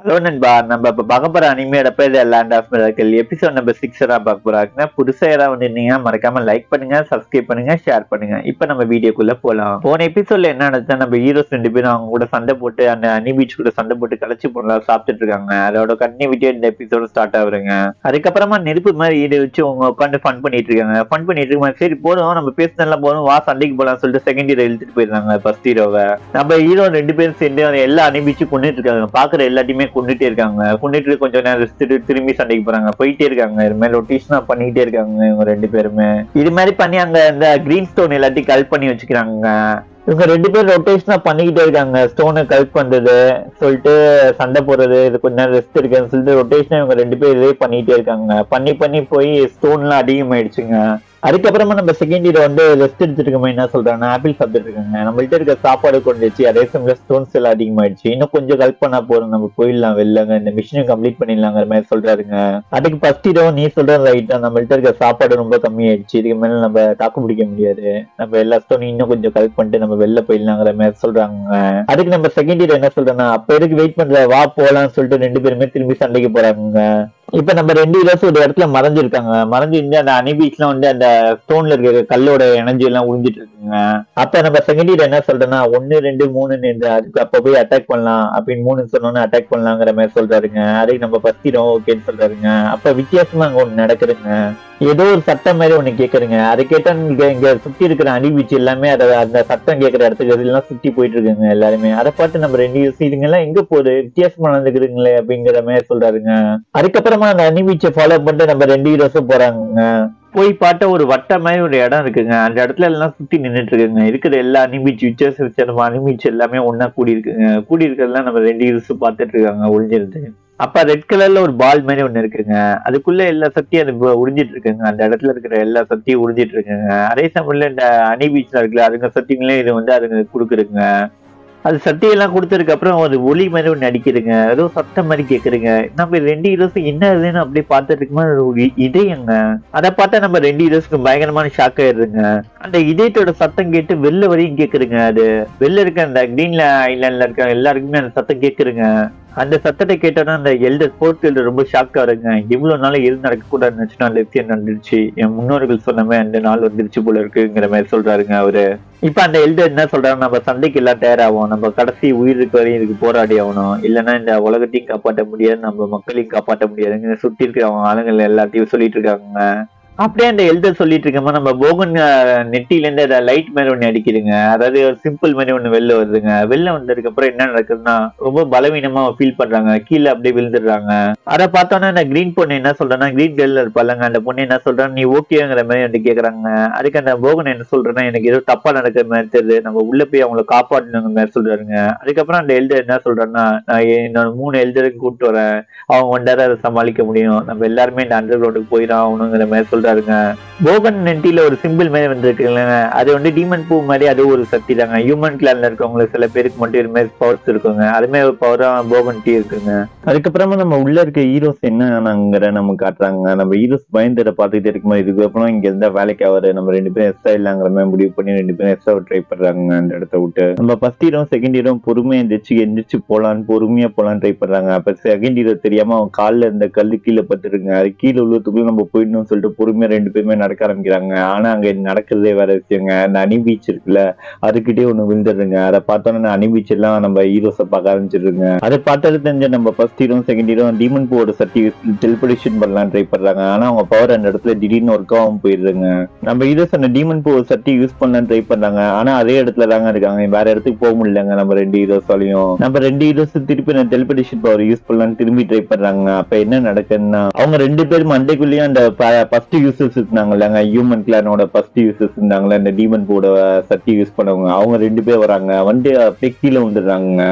Hello நண்பா, நம்ம இப்போ பார்க்க போகிற அனிமையோட பேர் the land of miracle. Episode number 6 தான் பார்க்க போகிறாங்கன்னா, புதுசாக யாராவது வந்துருந்தீங்கன்னா மறக்காமல் லைக் பண்ணுங்கள், சப்ஸ்கிரைப் பண்ணுங்கள், ஷேர் பண்ணுங்கள். இப்போ நம்ம வீடியோக்குள்ளே போகலாம். போன எபிசோடில் என்ன நடந்தா, நம்ம ஹீரோஸ் 2 பேரும் அவங்க கூட சண்டை போட்டு அந்த அனி பீச் கூட சண்டை போட்டு கழிச்சு போடலாம் சாப்பிட்டுட்டு இருக்காங்க. அதோட கன்டினியூட்டி இந்த எபிசோடு ஸ்டார்ட் ஆகுதுங்க. அதுக்கப்புறமா நெருப்பு மாதிரி ஈடு வச்சு அவங்க உட்காந்து ஃபன் பண்ணிட்டு இருக்காங்க. ஃபன் பண்ணிட்டு இருக்காங்க. சரி போதும், நம்ம பேசினால போதும், வா சண்டைக்கு போகலாம்னு சொல்லிட்டு செகண்ட் ஹீரோ இழுத்துட்டு போயிருந்தாங்க ஃபர்ஸ்ட் ஹீரோவை. நம்ம ஹீரோ 2 பேரும் சேர்ந்து அதை எல்லா அனி பீச்சும் கொண்டுட்டு இருக்காங்க. பார்க்குற எல்லாத்தையுமே கொண்டுட்டே இருக்காங்க. கொண்டுட்டு கொஞ்ச நேரம் திரும்பி சண்டைக்கு போறாங்க, போயிட்டே இருக்காங்க. இது மாதிரி ரொட்டேஷனா பண்ணிக்கிட்டே இருக்காங்க இவங்க 2 பேருமே. இது மாதிரி பண்ணி அங்க இந்த கிரீன் ஸ்டோன் எல்லாத்தையும் கல் பண்ணி வச்சுக்கிறாங்க. இவங்க 2 பேரும் ரொட்டேஷனா பண்ணிக்கிட்டே இருக்காங்க. ஸ்டோனை கல்ப் பண்றது சொல்லிட்டு சண்டை போடுறது, இது கொஞ்ச நேரம் ரெஸ்ட் இருக்குன்னு சொல்லிட்டு ரொட்டேஷனா இவங்க 2 பேர் இதே பண்ணிக்கிட்டே இருக்காங்க. பண்ணி பண்ணி போய் ஸ்டோன்லாம் அதிகமாயிடுச்சுங்க. அதுக்கப்புறமா நம்ம செகண்ட் ஹீரோ வந்து ரெஸ்ட் எடுத்துருக்கோமே, என்ன சொல்றாங்கன்னா ஆப்பிள் சாப்பிட்டு இருக்காங்க. நம்மள்கிட்ட இருக்க சாப்பாடு கொண்டுச்சு, அதே சமயம் ஸ்டோன்ஸ் எல்லாம் அதிகமாயிடுச்சு. இன்னும் கொஞ்சம் கல்ப் பண்ணா போறோம், நம்ம போயிடலாம் வெளிலங்க, இந்த மிஷினை கம்ப்ளீட் பண்ணிடலாங்கிற மாதிரி சொல்றாருங்க. அதுக்கு ஃபர்ஸ்ட் ஹீரோ நீ சொல்ற ரைட்டா, நம்மள்கிட்ட இருக்க சாப்பாடு ரொம்ப கம்மியாயிடுச்சு, இதுக்கு மேல நம்ம தாக்கு பிடிக்க முடியாது, நம்ம எல்லா ஸ்டோனும் இன்னும் கொஞ்சம் கல்ப் பண்ணிட்டு நம்ம வெளில போயிடலாங்கிற மாதிரி சொல்றாங்க. அதுக்கு நம்ம செகண்ட் ஹீரோ என்ன சொல்றேன்னா, அப்ப எதுக்கு வெயிட் பண்ற, வா போலான்னு சொல்லிட்டு 2 பேருமே திரும்பி சண்டைக்கு போறாங்க. இப்ப நம்ம 2 ஹீரோஸ் ஒரு இடத்துல மறைஞ்சிருக்காங்க. மறைஞ்சிருந்து அந்த அனி பீச்லாம் வந்து அந்த ஸ்டோன்ல இருக்க கல்லோட எனர்ஜி எல்லாம் உறிஞ்சிட்டு இருக்குங்க. அப்ப நம்ம செகண்ட் ஹீரோ என்ன சொல்றேன்னா, 1 2 3 அதுக்கு அப்ப போய் அட்டாக் பண்ணலாம் அப்படின்னு 3 சொன்னோன்னு அட்டாக் பண்ணலாங்கிற மாதிரி சொல்றாருங்க. அதுக்கு நம்ம ஃபர்ஸ்ட் ஹீரோ ஓகேன்னு சொல்றாருங்க. அப்ப வித்தியாசமா அங்க ஒண்ணு நடக்குதுங்க, ஏதோ ஒரு சட்டம் மாதிரி ஒண்ணு கேக்குறீங்க. அதை கேட்டா இங்க சுத்தி இருக்கிற அணிவீச்சு எல்லாமே அதை அந்த சட்டம் கேட்கற இடத்துக்கு எல்லாம் சுத்தி போயிட்டு இருக்காங்க எல்லாருமே. அதை பார்த்து நம்ம 2 இதுங்க எல்லாம் எங்க போகுது, வித்தியாசமா நடந்துக்கிறீங்களே அப்படிங்கிற மாதிரி சொல்றாருங்க. அதுக்கப்புறமா அந்த அணிவீச்சை ஃபாலோ பண்ணிட்டு நம்ம 2 ஹீரோஸும் போறாங்க. போய் பார்த்தா ஒரு வட்ட மாதிரி ஒரு இடம் இருக்குங்க. அந்த இடத்துல எல்லாம் சுத்தி நின்றுட்டு இருக்குங்க. இருக்கிற எல்லா அனிமீச்சு வித்தியாசம் அனிமீச்சு எல்லாமே ஒன்னா கூடி இருக்குங்க. கூடி இருக்கிறதுலாம் நம்ம 2 ஹீரோஸும் பார்த்துட்டு இருக்காங்க ஒளிஞ்சிருந்து. அப்ப ரெட் கலர்ல ஒரு பால் மாதிரி ஒண்ணு இருக்குங்க. அதுக்குள்ள எல்லா சக்தியும் அது உறிஞ்சிட்டு இருக்குங்க. அந்த இடத்துல இருக்கிற எல்லா சக்தியும் உறிஞ்சிட்டு இருக்குங்க. அதே சமயத்துல இந்த அணி பீச்ல இருக்குல்ல, அதுங்க சக்திங்களே இது வந்து அதுங்க கொடுக்குறதுங்க. அது சத்தியெல்லாம் கொடுத்ததுக்கு அப்புறம் ஒரு ஒளி மாதிரி ஒன்று அடிக்கிறதுங்க. ஏதோ சத்தம் மாதிரி கேட்குறீங்க. நம்ம 2 ஹீரோஸுக்கு என்ன இதுன்னு அப்படியே பார்த்துட்டு இருக்குமா ஒரு இதயங்க. அதை பார்த்தா நம்ம 2 ஹீரோஸுக்கு பயங்கரமான ஷாக் ஆயிடுதுங்க. அந்த இதயத்தோட சத்தம் கேட்டு வெளில வரையும் கேட்குறேங்க. அது வெளில இருக்க அந்த கிரீன்ல ஐலாண்ட்ல இருக்க எல்லாருக்குமே அந்த சத்தம் கேட்குறேங்க. அந்த சத்தத்தை கேட்டோன்னா அந்த எல்டர் ஃபோர்த் எல்டர் ரொம்ப ஷாக்காக இருக்குங்க. இவ்வளோ நாள் எது நடக்கக்கூடாதுன்னு நினச்சுன்னா லட்சியம் நடந்துருச்சு, என் முன்னோர்கள் சொன்ன மாதிரி அந்த நாள் வந்துருச்சு போல இருக்குங்கிற மாதிரி சொல்றாருங்க அவரு. இப்போ அந்த எல்டர் என்ன சொல்றாரு, நம்ம சண்டைக்கு எல்லாம் தயாராகும், நம்ம கடைசி உயிர் இருக்க வரையும் இதுக்கு போராடி ஆகணும், இல்லைன்னா இந்த உலகத்தையும் காப்பாற்ற முடியாது, நம்ம மக்களையும் காப்பாற்ற முடியாதுங்க சுற்றி இருக்கிற அவங்க ஆளுங்கள் எல்லாத்தையும் சொல்லிட்டு இருக்காங்க. அப்படியே அந்த எல்டர் சொல்லிட்டு இருக்கோமா, நம்ம போகன் நெட்டிலேருந்து அதை லைட் மாதிரி ஒன்று அடிக்கிறதுங்க. அதாவது ஒரு சிம்பிள் மாதிரி ஒன்று வெளில வருதுங்க. வெளில வந்ததுக்கு அப்புறம் என்ன நடக்குதுன்னா ரொம்ப பலவீனமா ஃபீல் பண்றாங்க, கீழே அப்படியே விழுந்துடுறாங்க. அதை பார்த்தோன்னா அந்த கிரீன் பொண்ணு என்ன சொல்றேன்னா, கிரீன் கேர்ல இருப்பாங்க அந்த பொண்ணு என்ன சொல்றாங்க, நீ ஓகேங்கிற மாதிரி வந்து கேட்கறாங்க. அதுக்கு அந்த போகன் என்ன சொல்றேன்னா, எனக்கு ஏதோ தப்பா நடக்கிற மாதிரி தெரியுது, நம்ம உள்ள போய் அவங்களை காப்பாற்றணுங்கிற மாதிரி சொல்றாருங்க. அதுக்கப்புறம் அந்த எல்டர் என்ன சொல்றேன்னா, நான் என்னோட 3 எல்டருக்கு கூப்பிட்டு வரேன், அவங்க ஒன்றார அதை சமாளிக்க முடியும், நம்ம எல்லாருமே இந்த அண்டர் கிரவுண்டுக்கு போயிடும் ஆகணுங்கிற மாதிரி சொல்றாங்க. போகன் நெட்டில ஒரு சிம்பிள் மாதிரி வந்துருக்குங்க. அது வந்து டீமன் பூ மாதிரி, அது ஒரு சக்தி தாங்க. ஹியூமன் கிளான்ல இருக்கவங்களுக்கு சில பேருக்கு மட்டும் இது மாதிரி பவர்ஸ் இருக்குங்க. அது மாதிரி ஒரு பவரா போகன் டீ இருக்குங்க. அதுக்கப்புறமா நம்ம உள்ள இருக்க ஹீரோஸ் என்ன ஆனாங்கிற நம்ம காட்டுறாங்க. நம்ம ஹீரோஸ் பயந்துட பார்த்துக்கிட்டே இருக்குமா, இதுக்கப்புறம் இங்க இருந்தா வேலைக்கு ஆவாரு, நம்ம 2 பேரும் எஸ்ஸா இல்லாங்கிற மாதிரி முடிவு பண்ணி 2 பேரும் எஸ்ஸா ட்ரை பண்றாங்க அந்த இடத்த விட்டு. நம்ம ஃபர்ஸ்ட் ஹீரோ செகண்ட் ஹீரோ பொறுமையா எந்திரிச்சு போலான்னு பொறுமையா போலான்னு ட்ரை பண்றாங்க. அப்ப செகண்ட் ஹீரோ தெரியாம அவன் காலில் இருந்த கல்லு கீழே பத்துருங்க. அது கீழே உள்ளதுக்குள்ள நம்ம போயிடணும்னு சொல்லிட்டு பொறுமையா 2 பேருமே நடக்க ஆரம்பிக்கிறாங்க. ஆனா அங்க நடக்கிறதே வேற விஷயங்க. அந்த அனி பீச் இருக்குல்ல, அதுக்கிட்டே ஒண்ணு விழுந்துடுங்க. அதை பார்த்தோன்னா அனி பீச் எல்லாம் நம்ம ஹீரோஸை பார்க்க ஆரம்பிச்சிருங்க. அதை பார்த்தது தெரிஞ்ச நம்ம first hero second hero demon பூவோட சட்டி டெலிபரேஷன் பண்ணலாம் ட்ரை பண்றாங்க. ஆனா அவங்க பவர் அந்த இடத்துல திடீர்னு ஒர்க் ஆகும் போயிருதுங்க. நம்ம ஹீரோஸ் அந்த டீமன் பூ சட்டி யூஸ் பண்ணலாம் ட்ரை பண்றாங்க. ஆனா அதே இடத்துல தாங்க இருக்காங்க, வேற இடத்துக்கு போக முடியலங்க. நம்ம 2 ஹீரோஸாலையும் நம்ம 2 ஹீரோஸ் திருப்பி அந்த டெலிபரேஷன் பவர் யூஸ் பண்ணலாம்னு திரும்பி ட்ரை பண்றாங்க. அப்ப என்ன நடக்குதுன்னா, அவங்க 2 பேரும் மண்டைக்குள்ளேயும் அந்த யூசஸ் இருந்தாங்கல்லங்க, ஹியூமன் கிளானோட ஃபர்ஸ்ட் யூசஸ் இருந்தாங்கல்ல, இந்த டீமன் போட சக்தி யூஸ் பண்ணவங்க, அவங்க 2 பேர் வராங்க வந்து அப்படியே கீழே வந்துடுறாங்க.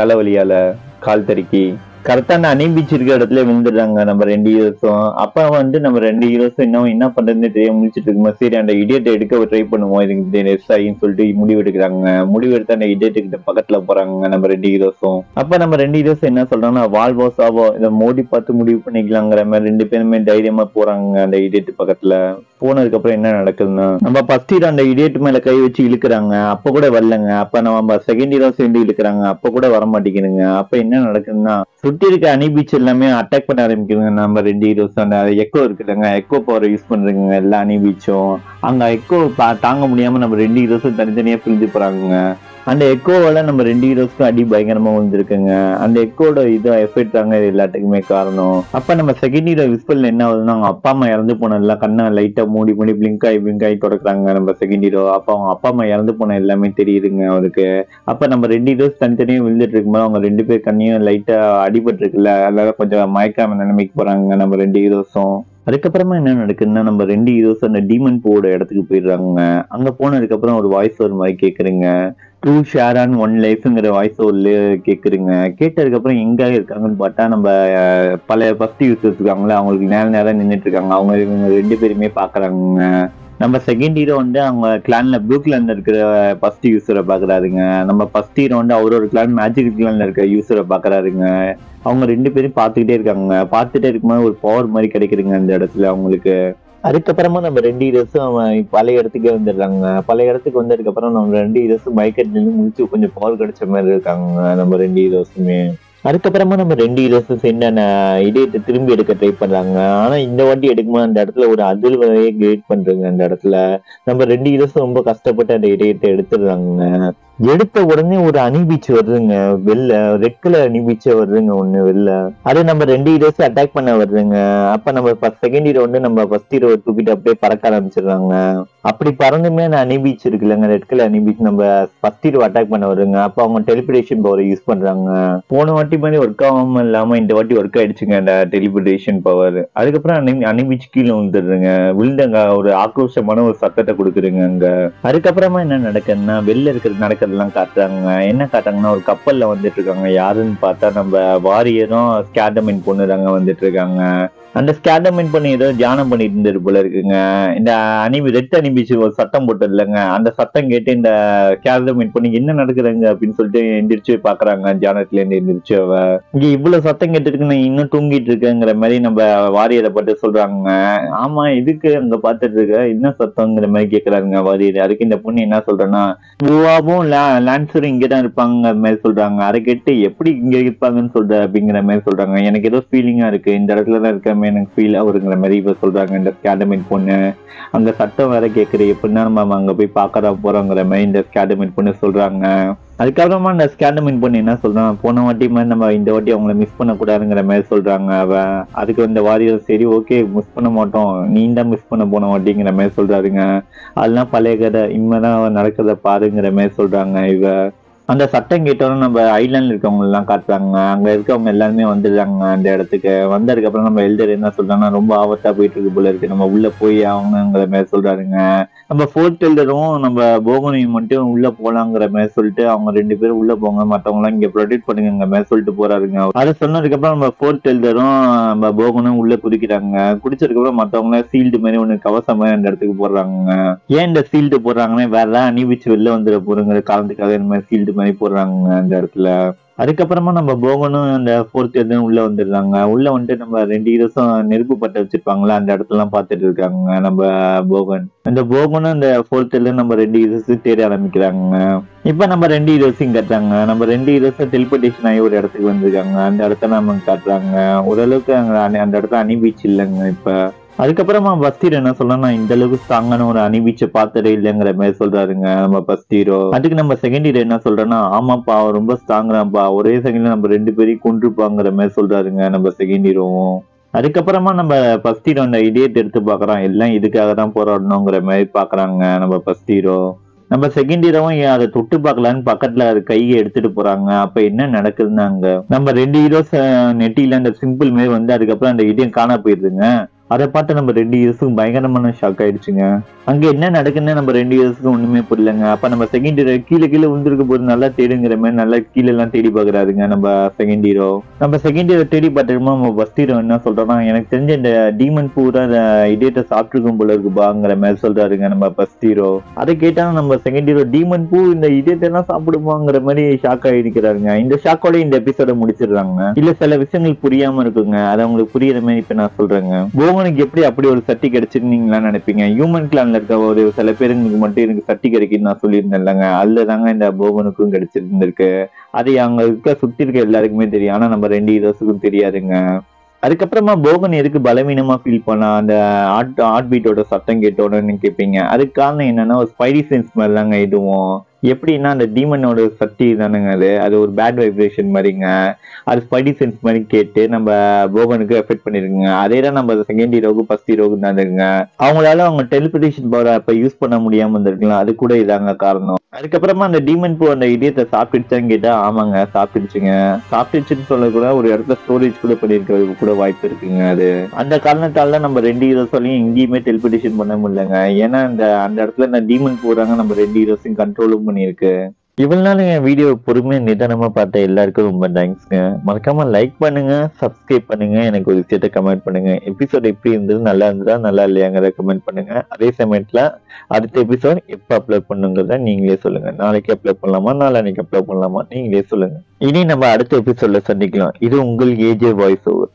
தலைவலியால கால் தறிக்கி கரெக்டான அனிபீச்சு இருக்கிற இடத்துல விழுந்துடுறாங்க நம்ம 2 ஹீரோஸும். அப்ப வந்து நம்ம 2 ஹீரோஸும் இன்னும் என்ன பண்றதுன்னு தெரியாம முடிச்சுட்டு இருக்குமா, சரி அந்த இடியேட்டை எடுக்க ட்ரை பண்ணுவோம், இதுக்கு நெஸ் ஆகின்னு சொல்லிட்டு முடிவு எடுக்கிறாங்க. முடிவு எடுத்து அந்த இடியேட்டு கிட்ட பக்கத்துல போறாங்க நம்ம 2 ஹீரோஸும். அப்ப நம்ம 2 ஹீரோஸ் என்ன சொல்றாங்கன்னா, வால்வோ சாவோ இதை மோடி பார்த்து முடிவு பண்ணிக்கலாங்கிற மாதிரி 2 பேருமே தைரியமா போறாங்க அந்த இடியேட்டு பக்கத்துல. போனதுக்கு அப்புறம் என்ன நடக்குதுன்னா, நம்ம ஃபர்ஸ்ட் இயர் அந்த இடியட் மேல கை வச்சு இழுக்கிறாங்க, அப்ப கூட வரலங்க. அப்ப நம்ம செகண்ட் இயரும் சேர்ந்து இழுக்கிறாங்க, அப்ப கூட வர மாட்டேங்குதுங்க. அப்ப என்ன நடக்குதுன்னா, சுத்தி இருக்க அணி பீச் எல்லாமே அட்டாக் பண்ண ஆரம்பிக்குதுங்க. நம்ம ரெண்டு ஹீரோஸ் அந்த எக்கோ இருக்குதுங்க, எக்கோ பவர் யூஸ் பண்றதுங்க எல்லா அணி பீச்சும். அங்க எக்கோ தாங்க முடியாம நம்ம ரெண்டு ஹீரோஸும் தனித்தனியா பிரிஞ்சு போறாங்க. அந்த எக்கோவால நம்ம ரெண்டு ஹீரோஸ்க்கும் அடி பயங்கரமா விழுந்துருக்குங்க. அந்த எக்கோட இதை எஃபெக்ட் தாங்க எல்லாத்துக்குமே காரணம். அப்ப நம்ம செகண்ட் ஹீரோ விஸ்பல் என்ன ஆகுதுன்னா, அவங்க அப்பா அம்மா இறந்து போன எல்லாம் கண்ணை லைட்டா மூடி மூடி பிளிங்க் ஆகி தொடக்குறாங்க நம்ம செகண்ட் ஹீரோ. அப்ப அவங்க அப்பா அம்மா இறந்து போன எல்லாமே தெரியுதுங்க அவருக்கு. அப்ப நம்ம ரெண்டு ஹீரோஸ் தனித்தனியும் விழுந்துட்டு இருக்கும்போது அவங்க ரெண்டு பேர் கண்ணையும் லைட்டா அடிபட்டு இருக்குல்ல, அதனால கொஞ்சம் மயக்காம நிலைமைக்கு போறாங்க நம்ம ரெண்டு ஹீரோஸும். அதுக்கப்புறமா என்ன நடக்குதுன்னா, நம்ம ரெண்டு ஹீரோஸ் அந்த டீமன் போட இடத்துக்கு போயிடுறாங்க. அங்க போனதுக்கு அப்புறம் ஒரு வாய்ஸ் ஒரு மாதிரி கேக்குறீங்க, ட்ரூ ஷேர் ஆன் ஒன் லைஃப்ங்கிற வாய்ஸ் ஒரு கேட்குறீங்க. கேட்டதுக்கு அப்புறம் எங்க இருக்காங்கன்னு பார்த்தா, நம்ம பழைய ஃபர்ஸ்ட் யூசர்ஸ் இருக்காங்களே அவங்களுக்கு நேரம் நின்றுட்டு இருக்காங்க. அவங்க இவங்க ரெண்டு பேருமே பாக்குறாங்க. நம்ம செகண்ட் ஹீரோ அவங்க கிளான்ல ப்ளூ கிளான்ல இருக்கிற ஃபர்ஸ்ட் யூசரை பாக்குறாருங்க. நம்ம ஃபர்ஸ்ட் ஹீரோ அவரோட கிளான் மேஜிக் கிளான்ல இருக்கிற யூசரை பாக்குறாருங்க. அவங்க ரெண்டு பேரும் பார்த்துக்கிட்டே இருக்காங்க. பார்த்துட்டே இருக்கும்போது ஒரு பவர் மாதிரி கிடைக்குதுங்க அந்த இடத்துல அவங்களுக்கு. அதுக்கப்புறமா நம்ம ரெண்டு ஹீரோஸும் அவன் பழைய இடத்துக்கே வந்துடுறாங்க. பழைய இடத்துக்கு வந்ததுக்கு அப்புறம் நம்ம ரெண்டு ஹீரோஸும் பைக்கெட் நின்று முடிச்சு கொஞ்சம் பவர் கிடைச்ச மாதிரி இருக்காங்க நம்ம ரெண்டு ஹீரோஸுமே. அதுக்கப்புறமா நம்ம ரெண்டு ஹீரோஸும் என்னென்ன இடையத்தை திரும்பி எடுக்க ட்ரை பண்றாங்க. ஆனா இந்த வாட்டி எடுக்கும்போது அந்த இடத்துல ஒரு அதிர்வலையே கிரியேட் பண்றாங்க. அந்த இடத்துல நம்ம ரெண்டு ஹீரோஸும் ரொம்ப கஷ்டப்பட்டு அந்த இடையத்தை எடுத்துடுறாங்க. எடுத்த உடனே ஒரு அணிபீச்சு வருதுங்க, வெளில ரெட் கலர் அணிபீச்சா வருதுங்க ஒண்ணு வெளில. அது நம்ம ரெண்டு ஹீரோஸும் அட்டாக் பண்ண வருதுங்க. அப்ப நம்ம செகண்ட் ஹீரோ நம்ம ஃபர்ஸ்ட் ஹீரோ தூக்கிட்டு அப்படியே பறக்க ஆரம்பிச்சிடுறாங்க. அப்படி பறந்துமே அந்த அணிபீச் இருக்குல்லங்க, ரெட் கலர் அணிபீச், நம்ம ஃபர்ஸ்ட் ஹீரோ அட்டாக் பண்ண வருதுங்க. அப்ப அவங்க டெலிபோர்டேஷன் பவர் யூஸ் பண்றாங்க. போன வாட்டி மாதிரி ஒர்க் ஆகாம இல்லாம இந்த வாட்டி ஒர்க் ஆயிடுச்சுங்க அந்த டெலிபோர்டேஷன் பவர். அதுக்கப்புறம் அணிபீச் கீழே விழுந்துடுறேங்க. விழுந்தங்க ஒரு ஆக்ரோஷமான ஒரு சத்தத்தை கொடுக்குறேங்க அங்க. அதுக்கப்புறமா என்ன நடக்குதுன்னா, வெளில இருக்கிறது நடக்க காட்டுறாங்க. என்ன காட்டுறாங்கன்னா, ஒரு கப்பல்ல வந்துட்டு இருக்காங்க. யாருன்னு பார்த்தா நம்ம வாரியரும் ஸ்கேட்டமின் பொண்ணுறாங்க வந்துட்டு இருக்காங்க. அந்த ஸ்கேட்டமின் பண்ணி ஏதோ தியானம் பண்ணிட்டு இருந்தது போல இருக்குங்க. இந்த ரெட் அணிபிச்சு ஒரு சத்தம் போட்டு இல்லைங்க, அந்த சத்தம் கேட்டு இந்த ஸ்கேட்டமின் பண்ணி என்ன நடக்குதுங்க அப்படின்னு சொல்லிட்டு எந்திரிச்சு பாக்குறாங்க. தியானத்துல இருந்து எந்திரிச்சு அவ இங்க இவ்வளவு சத்தம் கேட்டுருக்குன்னு இன்னும் தூங்கிட்டு இருக்குங்கிற மாதிரி நம்ம வாரியரை பட்டு சொல்றாங்க. ஆமா, இதுக்கு அங்க பாத்துட்டு இருக்க என்ன சத்தம்ங்கிற மாதிரி கேக்குறாங்க வாரியர். அதுக்கு இந்த பொண்ணு என்ன சொல்றேன்னா, குவாவும் லான்சரும் இங்கதான் இருப்பாங்க மாதிரி சொல்றாங்க. அதை கேட்டு எப்படி இங்க இருப்பாங்கன்னு சொல்ற அப்படிங்கிற மாதிரி சொல்றாங்க. எனக்கு ஏதோ ஃபீலிங்கா இருக்கு, இந்த இடத்துலதான் இருக்க எனக்கு ஃபீல் ஆகுதுங்கிற மாதிரி இப்ப சொல்றாங்க இந்த ஸ்கேட்டமின் பொண்ணு. அந்த சத்தம் வேற கேக்குது, எப்படின்னா நம்ம அங்க போய் பாக்கறா போறோங்கிற மாதிரி இந்த ஸ்கேட்டமின் பொண்ணு சொல்றாங்க. அதுக்கப்புறமா இந்த ஸ்கேட்டமின் பொண்ணு என்ன சொல்றான், போன வாட்டி மாதிரி நம்ம இந்த வாட்டி அவங்களை மிஸ் பண்ண கூடாதுங்கிற மாதிரி சொல்றாங்க அவ. அதுக்கு இந்த வாரியர் சரி ஓகே மிஸ் பண்ண மாட்டோம், நீ தான் மிஸ் பண்ண போன வாட்டிங்கிற மாதிரி சொல்றாருங்க. அதெல்லாம் பழைய கதை, இனிமேதான் நடக்கிறத பாருங்கிற மாதிரி சொல்றாங்க இவ. அந்த சட்டம் கேட்டோன்னு நம்ம ஐலாண்ட்ல இருக்கவங்க எல்லாம் காட்டுறாங்க. அங்க இருக்கவங்க எல்லாருமே வந்துடுறாங்க அந்த இடத்துக்கு. வந்ததுக்கு அப்புறம் நம்ம எல்டர் என்ன சொல்றாங்கன்னா, ரொம்ப ஆபத்தா போயிட்டு இருக்கு போல இருக்கு, நம்ம உள்ள போய் ஆகணுங்கிற மாதிரி சொல்றாருங்க. நம்ம ஃபோர்த் எல்டரும் நம்ம போகனையும் மட்டும் உள்ள போலாங்கிற மாதிரி சொல்லிட்டு அவங்க ரெண்டு பேரும் உள்ள போங்க, மற்றவங்க எல்லாம் இங்க ப்ரொடெக்ட் பண்ணுங்கிற மாதிரி சொல்லிட்டு போறாருங்க. அதை சொன்னதுக்கு அப்புறம் நம்ம ஃபோர்த் எல்டரும் நம்ம போகனும் உள்ள குடிக்கிறாங்க. குடிச்சதுக்கு அப்புறம் மற்றவங்க சீல்டு மாதிரி ஒண்ணு கவசம் மாதிரி அந்த இடத்துக்கு போடுறாங்க. ஏன் இந்த சீல்டு போடுறாங்கன்னா, வேற அணிவிச்சு வெளில வந்துட போறங்கிற காரணத்துக்காக இந்த மாதிரி சீல்டு மாதிரி போடுறாங்க அந்த இடத்துல. அதுக்கப்புறமா நம்ம போகனும் அந்த ஃபோர்த் இயர்லயும் உள்ள வந்துடுறாங்க. உள்ள வந்துட்டு நம்ம ரெண்டு ஹீரோஸும் நெருப்பு பட்ட வச்சிருப்பாங்களா அந்த இடத்துல எல்லாம் பாத்துட்டு இருக்காங்க நம்ம போகன். அந்த போகனும் அந்த ஃபோர்த் இயர்ல நம்ம ரெண்டு ஹீரோஸும் தேட ஆரம்பிக்கிறாங்க. இப்ப நம்ம ரெண்டு ஹீரோஸையும் காட்டுறாங்க. நம்ம ரெண்டு ஹீரோஸும் டெலிபோர்டேஷன் ஆகி ஒரு இடத்துக்கு வந்துருக்காங்க. அந்த இடத்துல நம்ம காட்டுறாங்க ஓரளவுக்கு அந்த இடத்துல அணிபீச்சு இல்லைங்க இப்ப. அதுக்கப்புறமா ஃபர்ஸ்ட் ஹீரோ என்ன சொல்றேன்னா, இந்த அளவுக்கு ஸ்ட்ராங்கான ஒரு அணிபீச்சை பார்த்ததே இல்லைங்கிற மாதிரி சொல்றாருங்க நம்ம ஃபர்ஸ்ட் ஹீரோ. அதுக்கு நம்ம செகண்ட் ஹீரோ என்ன சொல்றேன்னா, ஆமாப்பா ரொம்ப ஸ்ட்ராங்காப்பா, ஒரே செகண்ட்ல நம்ம ரெண்டு பேரையும் கொன்றுப்பாங்கிற மாதிரி சொல்றாருங்க நம்ம செகண்ட் ஹீரோவும். அதுக்கப்புறமா நம்ம ஃபர்ஸ்ட் ஹீரோ அந்த இடியத்தை எடுத்து பாக்குறோம், எல்லாம் இதுக்காக தான் போராடணுங்கிற மாதிரி பாக்குறாங்க நம்ம ஃபர்ஸ்ட் ஹீரோ. நம்ம செகண்ட் ஹீரோவும் அதை தொட்டு பார்க்கலான்னு பக்கத்துல அது கையை எடுத்துட்டு போறாங்க. அப்ப என்ன நடக்குதுன்னா, அங்க நம்ம ரெண்டு ஹீரோஸ் நெட்டியில அந்த சிம்பிள் மாதிரி வந்து அதுக்கப்புறம் அந்த இடியம் காண போயிருதுங்க. அதை பார்த்து நம்ம ரெண்டு இயர்ஸுக்கும் பயங்கரமான ஷாக் ஆயிடுச்சுங்க. அங்க என்ன நடக்குதுன்னு நம்ம ரெண்டு இயர்ஸுக்கும் ஒண்ணுமே புரியலங்க. அப்ப நம்ம செகண்ட் ஹீரோ கீழே விழுந்திருக்க போது நல்லா தேடுங்கிற மாதிரி நல்லா கீழே எல்லாம் தேடி பாக்குறாருங்க நம்ம செகண்ட் ஹீரோ. நம்ம செகண்ட் ஹீரோ தேடி பார்த்துருக்கோம். நம்ம ஃபர்ஸ்ட் ஹீரோ என்ன சொல்றோம்னா, எனக்கு தெரிஞ்ச இந்த டீமன் பூரா இடியத்தை சாப்பிட்டுருக்கும் போல இருக்குப்பாங்கிற மாதிரி சொல்றாருங்க நம்ம ஃபர்ஸ்ட் ஹீரோ. அதை கேட்டா நம்ம செகண்ட் ஹீரோ டீமன் பூ இந்த இடியத்தை எல்லாம் சாப்பிடுமாங்கிற மாதிரி ஷாக் ஆகிருக்கிறாருங்க. இந்த ஷாக்கோட இந்த எபிசோட முடிச்சிடுறாங்க. இல்ல சில விஷயங்கள் புரியாம இருக்குங்க, அதை அவங்களுக்கு புரியுற மாதிரி இப்ப நான் சொல்றேங்க. ஹியூமனுக்கு எப்படி அப்படி ஒரு சட்டி கிடைச்சிட்டு நீங்களாம் நினைப்பீங்க. ஹியூமன் கிளான்ல இருக்க ஒரு சில பேருக்கு மட்டும் எனக்கு சட்டி கிடைக்குன்னு நான் சொல்லியிருந்தேன்லங்க, அதுல தாங்க இந்த போகனுக்கும் கிடைச்சிட்டு இருந்திருக்கு. அது அங்க இருக்க சுத்தி இருக்க எல்லாருக்குமே தெரியும், ஆனா நம்ம ரெண்டு ஹீரோஸுக்கும் தெரியாதுங்க. அதுக்கப்புறமா போகன் எதுக்கு பலவீனமா ஃபீல் பண்ணா அந்த ஹார்ட் பீட்டோட சத்தம் கேட்டோடன்னு கேட்பீங்க. அதுக்கு காரணம் என்னன்னா ஒரு ஸ்பைடி சென்ஸ் மாதிரி தாங்க. இதுவும் எப்படின்னா அந்த டீமனோட சக்தி தானுங்க, அது அது ஒரு பேட் வைப்ரேஷன் மாதிரிங்க. அது ஸ்பைடி சென்ஸ் மாதிரி கேட்டு நம்ம போகனுக்கு எஃபெக்ட் பண்ணிருக்குங்க. அதே தான் நம்ம செகண்ட் ஹீரோக்கு ஃபர்ஸ்ட் ஹீரோக்கு தான் இருக்குங்க. அவங்களால அவங்க டெலிபோர்டேஷன் பவர் அப்ப யூஸ் பண்ண முடியாம இருந்திருக்கலாம், அது கூட இதாங்க காரணம். அதுக்கப்புறமா அந்த டீமன் பூ அந்த இதயத்தை சாப்பிட்டுச்சான்னு கேட்டா ஆமாங்க சாப்பிட்டுச்சுங்க. சாப்பிட்டுச்சுன்னு சொல்லக்கூட ஒரு இடத்துல ஸ்டோரேஜ் கூட பண்ணிருக்க கூட வாய்ப்பு இருக்குங்க. அது அந்த காரணத்தால நம்ம ரெண்டு ஹீரோஸாலையும் எங்கேயுமே டெலிபோர்டேஷன் பண்ண முடியலங்க. ஏன்னா அந்த இடத்துல இந்த டீமன் பூராங்க நம்ம ரெண்டு ஹீரோஸையும் கண்ட்ரோலும் பண்ணிருக்கு. இவ்வளவு நாள் என் வீடியோ பொறுமையா நிதானமா பார்த்த எல்லாருக்கும் ரொம்ப தேங்க்ஸ்ங்க. மறக்காம லைக் பண்ணுங்க, சப்ஸ்கிரைப் பண்ணுங்க, எனக்கு ஒரு விஷயத்த கமெண்ட் பண்ணுங்க. எபிசோட் எப்படி இருந்தது, நல்லா இருந்ததா நல்லா இல்லையாங்கிறத கமெண்ட் பண்ணுங்க. அதே சமயத்துல அடுத்த எபிசோட் எப்ப அப்லோட் பண்ணுங்கிறத நீங்களே சொல்லுங்க. நாளைக்கு அப்லோட் பண்ணலாமா, நாளைக்கு அப்லோட் பண்ணலாமா, நீங்களே சொல்லுங்க. இனி நம்ம அடுத்த எபிசோட்ல சந்திக்கலாம். இது உங்கள் AJ வாய்ஸ் ஓவர்.